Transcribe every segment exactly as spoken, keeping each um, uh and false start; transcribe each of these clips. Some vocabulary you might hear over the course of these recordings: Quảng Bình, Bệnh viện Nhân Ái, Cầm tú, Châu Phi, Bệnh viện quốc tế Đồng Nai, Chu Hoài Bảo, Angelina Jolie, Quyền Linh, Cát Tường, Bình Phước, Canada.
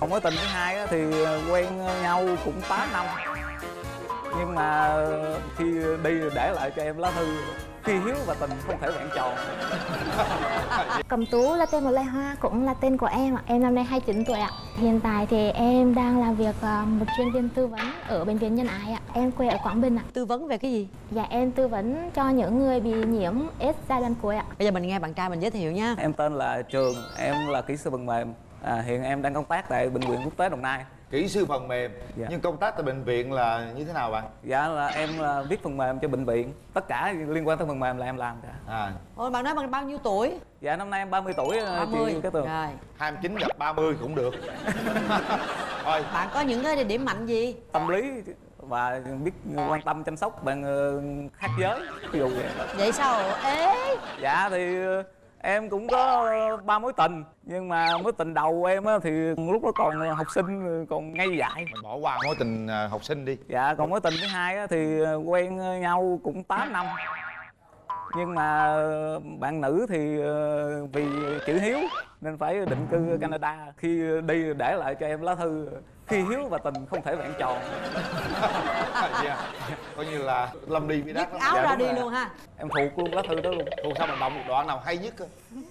Mối tình thứ hai thì quen nhau cũng tám năm. Nhưng mà khi đi để lại cho em lá thư khi hiếu và tình không thể vẹn tròn. Cầm Tú là tên một loài hoa, cũng là tên của em ạ. Em năm nay hai mươi chín tuổi ạ. Hiện tại thì em đang làm việc một chuyên viên tư vấn ở Bệnh viện Nhân Ái ạ. Em quê ở Quảng Bình ạ. Tư vấn về cái gì? Dạ em tư vấn cho những người bị nhiễm S giai đoạn cuối ạ. Bây giờ mình nghe bạn trai mình giới thiệu nha. Em tên là Trường, em là kỹ sư phần mềm. À, hiện em đang công tác tại Bệnh viện Quốc tế Đồng Nai. Kỹ sư phần mềm, dạ. Nhưng công tác tại bệnh viện là như thế nào bạn? Dạ là em là viết phần mềm cho bệnh viện. Tất cả liên quan tới phần mềm là em làm cả. À. Ôi bạn nói bằng bao nhiêu tuổi? Dạ năm nay em ba mươi tuổi. ba mươi. Chị cái tường. Rồi. hai mươi chín gặp ba mươi cũng được. Thôi. Bạn có những cái điểm mạnh gì? Tâm lý và biết quan tâm chăm sóc bạn khác giới. Ví dụ vậy. Vậy sao? Ế. Dạ thì em cũng có ba mối tình, nhưng mà mối tình đầu em á thì lúc đó còn học sinh, còn ngây dại. Mình bỏ qua mối tình học sinh đi. Dạ còn mối tình thứ hai á thì quen nhau cũng tám năm, nhưng mà bạn nữ thì vì chữ hiếu nên phải định cư ở Canada. Khi đi để lại cho em lá thư khi hiếu và tình không thể vẹn tròn. Yeah. Coi như là Lâm đi với đá áo dạ, ra đi là... luôn ha. Em thuộc luôn lá thư đó luôn. Thuộc sao mình động một đoạn nào hay nhất cơ.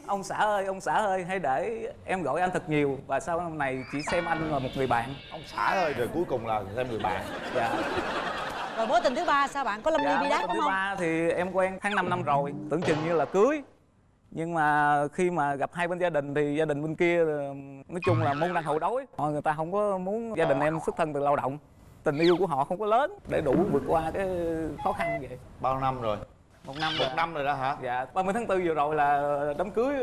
Ông xã ơi, ông xã ơi, hãy để em gọi anh thật nhiều. Và sau hôm nay chỉ xem anh là một người bạn. Ông xã ơi, rồi cuối cùng là xem người bạn. Dạ. Rồi mối tình thứ ba sao bạn? Có Lâm dạ, đi bi đát không? Mối tình thứ ba thì em quen tháng năm năm rồi. Tưởng chừng như là cưới, nhưng mà khi mà gặp hai bên gia đình thì gia đình bên kia nói chung là môn đăng hậu đối. Họ người ta không có muốn gia đình em xuất thân từ lao động. Tình yêu của họ không có lớn để đủ vượt qua cái khó khăn vậy. Bao năm rồi? Một năm rồi. Một năm rồi đó hả? Dạ, ba mươi tháng tư vừa rồi là đám cưới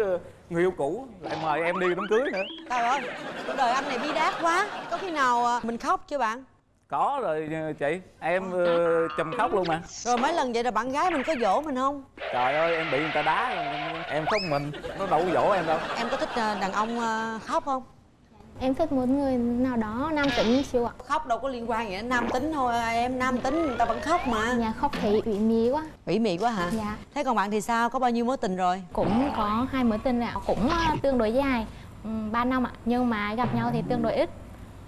người yêu cũ lại mời em đi đám cưới nữa. Trời ơi, cuộc đời anh này bi đát quá. Có khi nào mình khóc chưa bạn? Có rồi chị, em chùm khóc luôn mà. Rồi mấy lần vậy là bạn gái mình có dỗ mình không? Trời ơi, em bị người ta đá, em khóc mình, nó đâu có dỗ em đâu. Em có thích đàn ông khóc không? Em thích một người nào đó nam tính siêu ạ. Khóc đâu có liên quan gì hết, nam tính thôi em, nam tính người ta vẫn khóc mà. Dạ khóc thì ủy mị quá. Ủy mị quá hả? Dạ. Thế còn bạn thì sao, có bao nhiêu mối tình rồi? Cũng có hai mối tình ạ, cũng tương đối dài, ba năm ạ. Nhưng mà gặp nhau thì tương đối ít,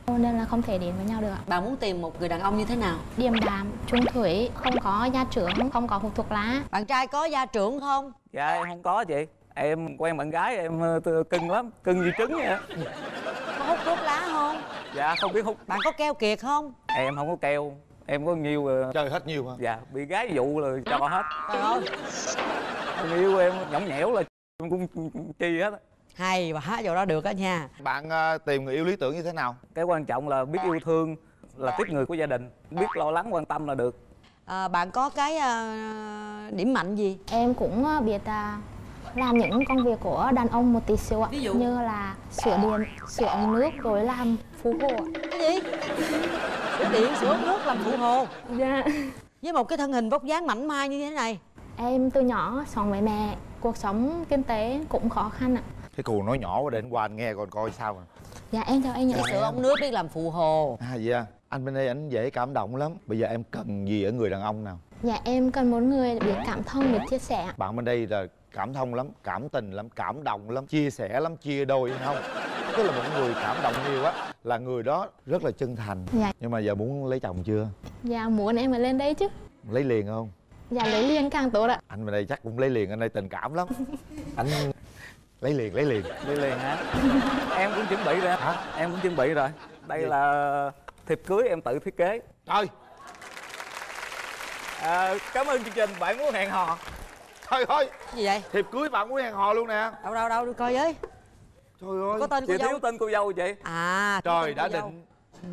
nên là không thể đến với nhau được ạ. Bạn muốn tìm một người đàn ông như thế nào? Điềm đạm, chung thủy, không có gia trưởng, không có hút thuốc lá. Bạn trai có gia trưởng không? Dạ em không có chị. Em quen bạn gái em cưng lắm, cưng như trứng vậy. Có hút thuốc lá không? Dạ không biết hút. Bạn có keo kiệt không? Em không có keo. Em có nhiều. Chơi hết nhiều hả? Dạ, bị gái dụ là cho hết. Trời ơi. Tình yêu em nhõng nhẽo là em cũng chi hết. Hay và hát vào đó được đó nha. Bạn uh, tìm người yêu lý tưởng như thế nào? Cái quan trọng là biết yêu thương, là tiếp người của gia đình, biết lo lắng quan tâm là được. À, bạn có cái uh, điểm mạnh gì? Em cũng uh, biết uh, làm những công việc của đàn ông một tí xíu ạ. Ví dụ? Như là sửa điện, sửa ống nước, rồi làm phụ hồ ạ. Cái gì? Sửa điện, sửa ống nước, làm phụ hồ? Dạ. Với một cái thân hình vóc dáng mảnh mai như thế này. Em từ nhỏ sống với mẹ, cuộc sống kinh tế cũng khó khăn ạ. Cái cù nói nhỏ qua để anh qua anh nghe còn coi sao. Dạ em chào anh nhận sữa ông nước đi làm phụ hồ. À dạ. Anh bên đây anh dễ cảm động lắm. Bây giờ em cần gì ở người đàn ông nào? Dạ em cần một người biết cảm thông, biết chia sẻ. Bạn bên đây là cảm thông lắm, cảm tình lắm, cảm động lắm, chia sẻ lắm, chia đôi không? Tức là một người cảm động nhiều á, là người đó rất là chân thành. Dạ. Nhưng mà giờ muốn lấy chồng chưa? Dạ muốn, em mà lên đây chứ. Lấy liền không? Dạ lấy liền càng tốt ạ. Anh bên đây chắc cũng lấy liền, anh đây tình cảm lắm. Anh lấy liền, lấy liền lấy liền hả? Em cũng chuẩn bị rồi hả? Em cũng chuẩn bị rồi. Đây gì? Là thiệp cưới em tự thiết kế. Trời à, cảm ơn chương trình Bạn Muốn Hẹn Hò. Trời ơi gì vậy? Thiệp cưới Bạn Muốn Hẹn Hò luôn nè. Đâu đâu đâu, đưa coi với. Trời ơi, có tên cô chị dâu. Thiếu tên cô dâu chị. À trời, đã định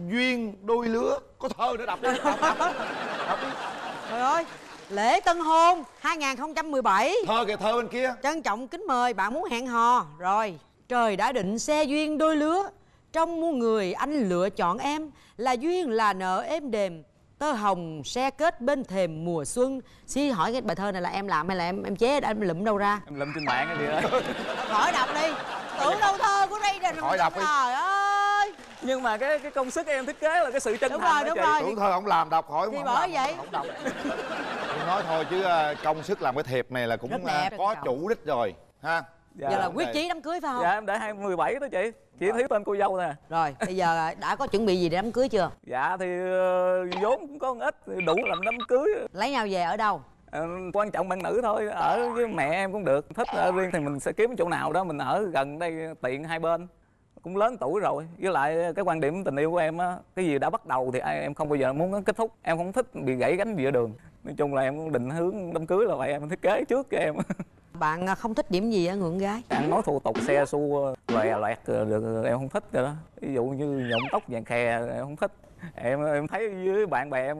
duyên đôi lứa. Có thơ nữa, đọc đi. Đọc, đọc, đọc. Đọc đi. Trời ơi. Lễ tân hôn hai nghìn không trăm mười bảy. Thơ kìa, thơ bên kia. Trân trọng kính mời Bạn Muốn Hẹn Hò. Rồi. Trời đã định xe duyên đôi lứa, trong muôn người anh lựa chọn em, là duyên là nợ êm đềm, tơ hồng xe kết bên thềm mùa xuân. Xí hỏi cái bài thơ này là em làm hay là em em chế, em lụm đâu ra? Em lụm trên mạng á chị ơi. Khỏi đọc đi. Tưởng đâu thơ của đây là khỏi đọc đi. Trời ơi. Nhưng mà cái cái công sức em thiết kế là cái sự chân thành. Đúng rồi, đúng rồi. Tưởng thơ không làm đọc khỏi không. Thì bởi vậy. Không đọc. Nói thôi chứ công sức làm cái thiệp này là cũng có chủ đích rồi ha. Dạ, giờ là quyết chí đám cưới phải không? Dạ em để hai mươi bảy đó chị. Chỉ thiếu tên cô dâu nè. Rồi bây giờ đã có chuẩn bị gì để đám cưới chưa? Dạ thì vốn cũng có ít, đủ làm đám cưới. Lấy nhau về ở đâu? À, quan trọng bạn nữ thôi, ở với mẹ em cũng được. Thích ở riêng thì mình sẽ kiếm chỗ nào đó mình ở gần đây tiện hai bên. Cũng lớn tuổi rồi, với lại cái quan điểm tình yêu của em á, cái gì đã bắt đầu thì em không bao giờ muốn kết thúc. Em không thích bị gãy gánh giữa đường. Nói chung là em cũng định hướng đám cưới là vậy, em thiết kế trước cho em. Bạn không thích điểm gì á người con gái? Bạn nói thủ tục xe xua lòe loẹt được em không thích rồi đó. Ví dụ như nhộn tóc vàng khè em không thích. Em em thấy với bạn bè em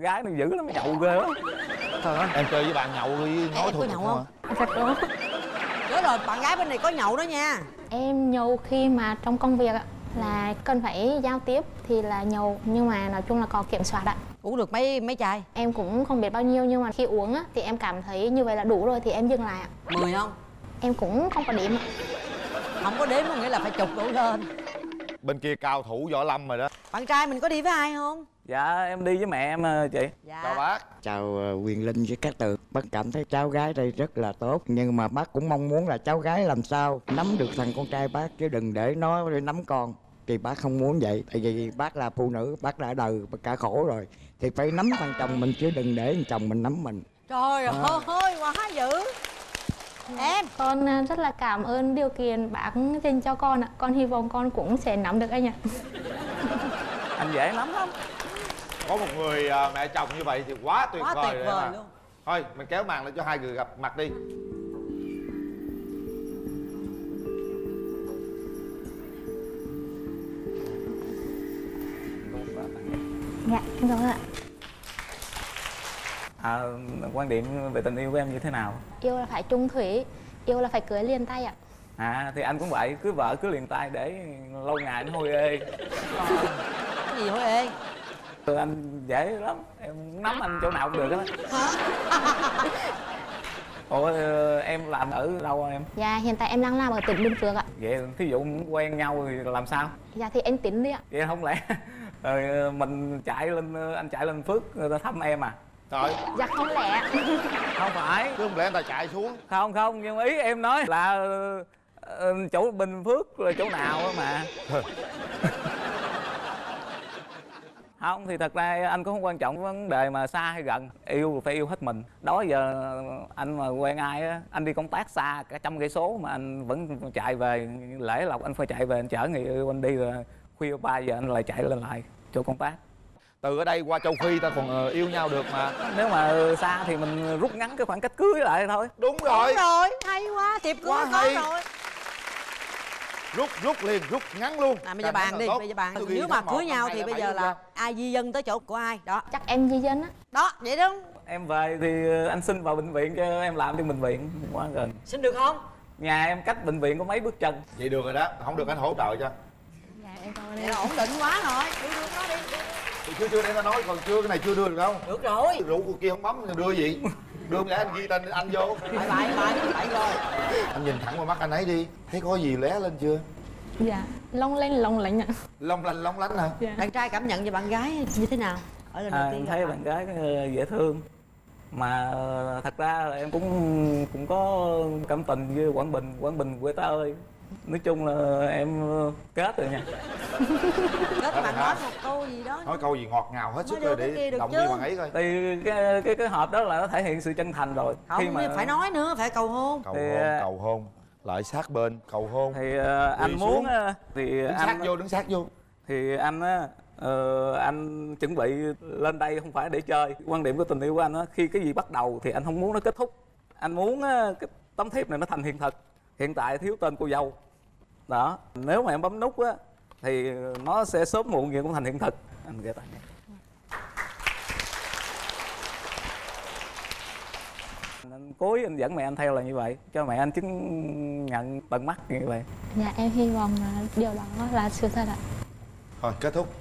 gái nó dữ lắm, nhậu ghê lắm. Trời ơi. Em chơi với bạn nhậu đi, nói em, thủ tục không? Không? Không. Đúng rồi, bạn gái bên này có nhậu đó nha. Em nhậu khi mà trong công việc ạ, là cần phải giao tiếp thì là nhậu, nhưng mà nói chung là có kiểm soát ạ. Uống được mấy mấy chai? Em cũng không biết bao nhiêu, nhưng mà khi uống á thì em cảm thấy như vậy là đủ rồi thì em dừng lại ạ. Mười không? Em cũng không có điểm. Không có đếm có nghĩa là phải chụp đủ lên. Bên kia cao thủ võ lâm rồi đó. Bạn trai mình có đi với ai không? Dạ em đi với mẹ em chị. Dạ. Chào bác. Chào Quyền Linh với Cát Tường. Bác cảm thấy cháu gái đây rất là tốt, nhưng mà bác cũng mong muốn là cháu gái làm sao nắm được thằng con trai bác, chứ đừng để nó nắm con. Thì bác không muốn vậy, tại vì bác là phụ nữ, bác đã đời cả khổ rồi thì phải nắm thằng chồng mình, chứ đừng để thằng chồng mình nắm mình. Trời à. Ơi quá dữ. Em con rất là cảm ơn điều kiện bác dành cho con ạ. Con hy vọng con cũng sẽ nắm được anh ạ. Anh dễ lắm không? Có một người mẹ chồng như vậy thì quá tuyệt quá vời, tuyệt vời luôn. Thôi mình kéo màn lên cho hai người gặp mặt đi. Dạ, xin cảm ơn ạ. À, quan điểm về tình yêu của em như thế nào? Yêu là phải chung thủy, yêu là phải cưới liền tay ạ. À, thì anh cũng vậy, cưới vợ cưới liền tay để lâu ngày nó hôi ê. À, cái gì hôi ê? Ừ, anh dễ lắm, em nắm anh chỗ nào cũng được đó. Ủa, em làm ở đâu em? Dạ, hiện tại em đang làm ở tỉnh Bình Phước ạ. Vậy, thí dụ quen nhau thì làm sao? Dạ, thì anh tính đi ạ. Vậy không lẽ rồi mình chạy lên, anh chạy lên Phước người ta thăm em à? Trời. Dạ không lẽ. Không phải. Chứ không lẽ người ta chạy xuống. Không không, nhưng ý em nói là chỗ Bình Phước là chỗ nào á mà. Không, thì thật ra anh cũng không quan trọng vấn đề mà xa hay gần. Yêu phải yêu hết mình. Đó giờ anh mà quen ai á, anh đi công tác xa cả trăm cây số mà anh vẫn chạy về. Lễ lộc anh phải chạy về, anh chở người yêu anh đi rồi khuya ba giờ anh lại chạy lên lại chỗ công tác. Từ ở đây qua châu Phi ta còn yêu nhau được mà. Nếu mà xa thì mình rút ngắn cái khoảng cách cưới lại thôi. Đúng rồi. Đúng rồi, hay quá, thiệp cưới quá hay rồi. Rút, rút liền, rút ngắn luôn. À, bây giờ bàn đi, bây giờ bàn. Nếu mà cưới nhau thì bây giờ là ai di dân tới chỗ của ai? Đó. Chắc em di dân á. Đó, vậy đúng. Em về thì anh xin vào bệnh viện cho em làm trong bệnh viện. Quá gần. Xin được không? Nhà em cách bệnh viện có mấy bước chân. Vậy được rồi đó, không được anh hỗ trợ cho. Vậy là ổn định quá rồi, đưa đưa nó đi. Thì chưa chưa để ta nói, còn chưa cái này chưa đưa được đâu. Được rồi. Rượu của kia không bấm đưa gì. Đưa để anh ghi tên anh vô. Bậy bậy bậy bậy rồi. Anh nhìn thẳng vào mắt anh ấy đi. Thấy có gì lé lên chưa? Dạ, long lanh long lạnh ạ. Long lanh long lánh hả? Dạ. Bạn trai cảm nhận về bạn gái như thế nào? Ở lần đầu tiên thấy bạn gái dễ thương. Mà thật ra là em cũng cũng có cảm tình với Quảng Bình, Quảng Bình quê ta ơi. Nói chung là em kết rồi nha. Kết bạn nói một câu gì đó. Nói câu gì ngọt ngào hết sức rồi để động viên bạn ấy coi. Thì cái cái cái hộp đó là nó thể hiện sự chân thành rồi. Không, khi mà phải nói nữa, phải cầu hôn. Cầu thì... hôn, cầu hôn. Lại sát bên, cầu hôn. Thì uh, anh muốn xuống. Thì đứng anh sát vô, đứng sát vô. Thì anh á, uh, anh chuẩn bị lên đây không phải để chơi. Quan điểm của tình yêu của anh á, khi cái gì bắt đầu thì anh không muốn nó kết thúc. Anh muốn uh, cái tấm thiệp này nó thành hiện thực. Hiện tại thiếu tên cô dâu. Đó, nếu mà em bấm nút á thì nó sẽ sớm muộn gì cũng thành hiện thực. Anh ghé tay. Anh cối anh dẫn mẹ anh theo là như vậy, cho mẹ anh chứng nhận tận mắt như vậy. Dạ em hy vọng là điều đó là sự thật ạ. Thôi kết thúc.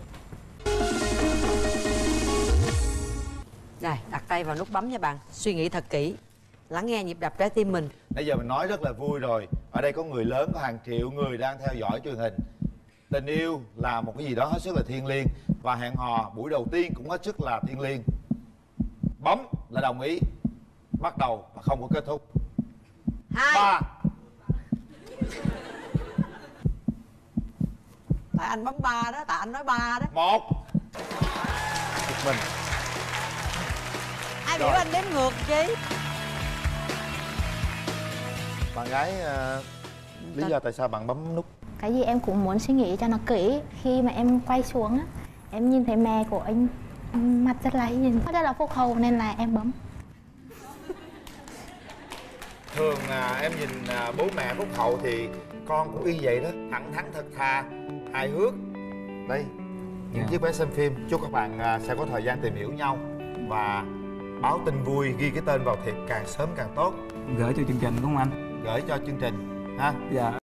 Này, đặt tay vào nút bấm nha bạn, suy nghĩ thật kỹ. Lắng nghe nhịp đập trái tim mình. Bây giờ mình nói rất là vui rồi. Ở đây có người lớn, có hàng triệu người đang theo dõi truyền hình. Tình yêu là một cái gì đó hết sức là thiêng liêng. Và hẹn hò buổi đầu tiên cũng hết sức là thiêng liêng. Bấm là đồng ý, bắt đầu và không có kết thúc. Hai. Ba. Tại anh bấm ba đó, tại anh nói ba đó. Một. Một mình. Ai biểu anh đếm ngược chứ. Bạn gái, uh, lý do tại sao bạn bấm nút? Cái gì em cũng muốn suy nghĩ cho nó kỹ. Khi mà em quay xuống á, em nhìn thấy mẹ của anh mặt rất là nhìn rất là phúc hậu nên là em bấm. Thường à, em nhìn à, bố mẹ phúc hậu thì con cũng y vậy đó, thẳng thắn thật thà, hài hước. Đây, những chiếc vé xem phim. Chúc các bạn à, sẽ có thời gian tìm hiểu nhau và báo tin vui, ghi cái tên vào thiệp càng sớm càng tốt. Gửi cho chương trình đúng không anh? Gửi cho chương trình ha. Dạ.